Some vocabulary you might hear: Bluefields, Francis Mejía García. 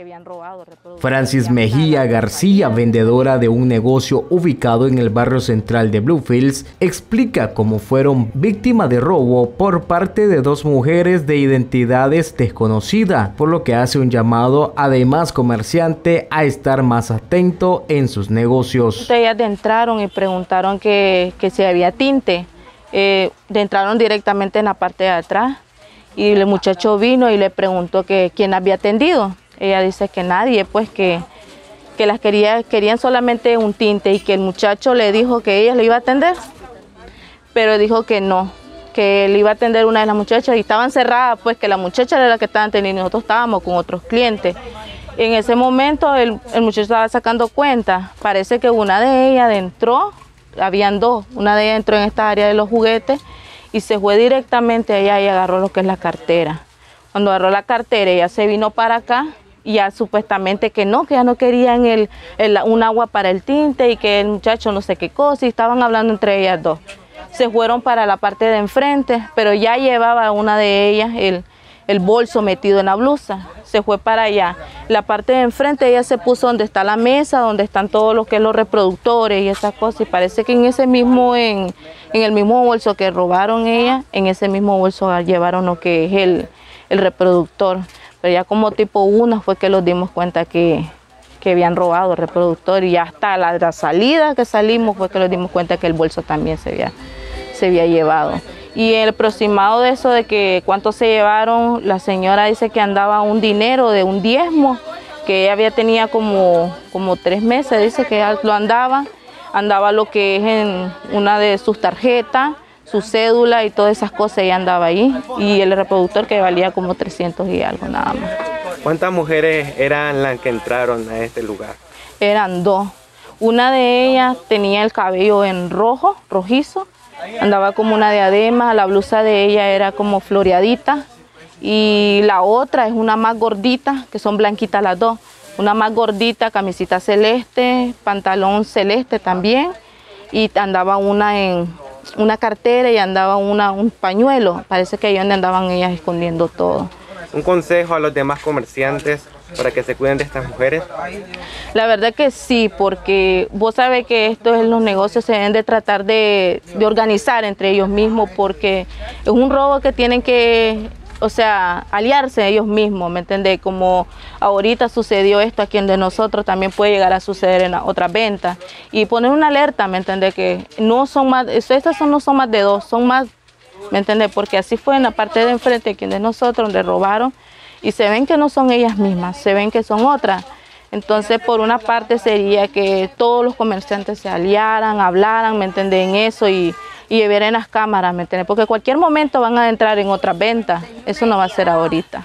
que habían robado. Francis Mejía García, vendedora de un negocio ubicado en el barrio central de Bluefields, explica cómo fueron víctima de robo por parte de dos mujeres de identidades desconocidas, por lo que hace un llamado además comerciante a estar más atento en sus negocios. Ellas entraron y preguntaron que si había tinte. Entraron directamente en la parte de atrás y el muchacho vino y le preguntó que quién había atendido. Ella dice que nadie, pues que las querían solamente un tinte, y que el muchacho le dijo que ella le iba a atender, pero dijo que no, que le iba a atender una de las muchachas y estaban cerradas, pues que la muchacha era la que estaban atendiendo, nosotros estábamos con otros clientes. En ese momento el muchacho estaba sacando cuenta, parece que una de ellas entró, habían dos, una de ellas entró en esta área de los juguetes y se fue directamente allá y agarró lo que es la cartera. Cuando agarró la cartera, ella se vino para acá y ya supuestamente que ya no querían un agua para el tinte y que el muchacho no sé qué cosa, y estaban hablando entre ellas dos. Se fueron para la parte de enfrente, pero ya llevaba una de ellas el bolso metido en la blusa. Se fue para allá. La parte de enfrente, ella se puso donde está la mesa, donde están todos los que es los reproductores y esas cosas. Y parece que en ese mismo, en el mismo bolso que robaron ella, en ese mismo bolso llevaron lo que es el reproductor. Pero ya como tipo 1 fue que los dimos cuenta que habían robado el reproductor, y ya hasta la salida que salimos fue que los dimos cuenta que el bolso también se había llevado. Y el aproximado de eso de que cuánto se llevaron, la señora dice que andaba un dinero de un diezmo, que ella tenía como 3 meses, dice que lo andaba lo que es en una de sus tarjetas, su cédula y todas esas cosas, ella andaba ahí, y el reproductor que valía como 300 y algo nada más. ¿Cuántas mujeres eran las que entraron a este lugar? Eran dos. Una de ellas tenía el cabello en rojo, rojizo, andaba como una diadema, la blusa de ella era como floreadita, y la otra es una más gordita, que son blanquitas las dos, una más gordita, camisita celeste, pantalón celeste también, y andaba una en una cartera y andaba un pañuelo. Parece que ahí donde andaban ellas escondiendo todo. ¿Un consejo a los demás comerciantes para que se cuiden de estas mujeres? La verdad que sí, porque vos sabés que los negocios se deben de tratar de organizar entre ellos mismos, porque es un robo que tienen que, aliarse ellos mismos, ¿me entendés? Como ahorita sucedió esto aquí de nosotros, también puede llegar a suceder en otras ventas. Y poner una alerta, ¿me entendés? Que no son más, no son más de dos, son más, ¿me entendés? Porque así fue en la parte de enfrente aquí de nosotros, donde robaron, y se ven que no son ellas mismas, se ven que son otras. Entonces, por una parte sería que todos los comerciantes se aliaran, hablaran, ¿me entendés? En eso y ver en las cámaras, ¿me entiendes? Porque cualquier momento van a entrar en otras ventas, eso no va a ser ahorita.